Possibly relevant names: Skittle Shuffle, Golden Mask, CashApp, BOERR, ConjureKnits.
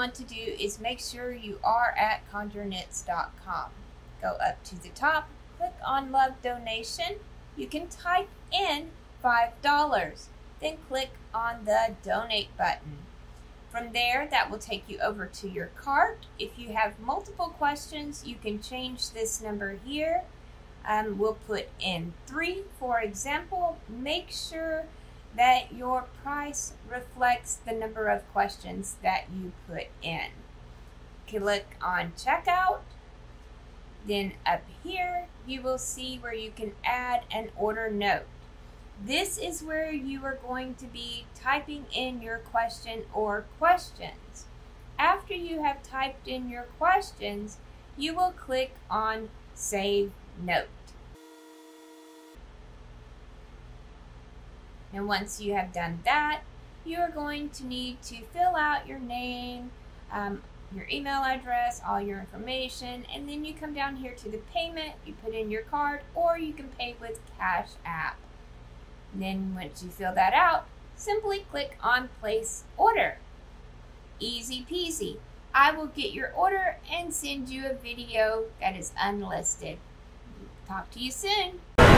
want to do is make sure you are at ConjureKnits.com. Go up to the top, click on Love Donation. You can type in $5, then click on the Donate button. From there, that will take you over to your cart. If you have multiple questions, you can change this number here. We'll put in 3, for example. Make sure that your price reflects the number of questions that you put in. Click on Checkout. Then up here, you will see where you can add an order note. This is where you are going to be typing in your question or questions. After you have typed in your questions, you will click on Save Note. And once you have done that, you are going to need to fill out your name, your email address, all your information, and then you come down here to the payment, you put in your card, or you can pay with CashApp. And then once you fill that out, simply click on Place Order. Easy peasy. I will get your order and send you a video that is unlisted. Talk to you soon.